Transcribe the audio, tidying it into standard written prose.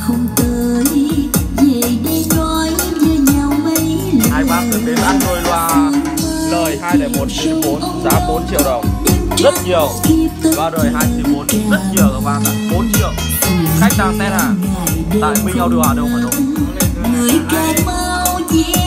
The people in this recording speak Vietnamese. Không tới về đây nói với nhau mấy lần. Hai bác được đến ăn thôi là lời 201 4, giá 4 triệu đồng rất nhiều, và đời 204 rất nhiều các bạn ạ. 4 triệu khách đang test hàng tại Minh Audio Hà Đông, Hà Nội.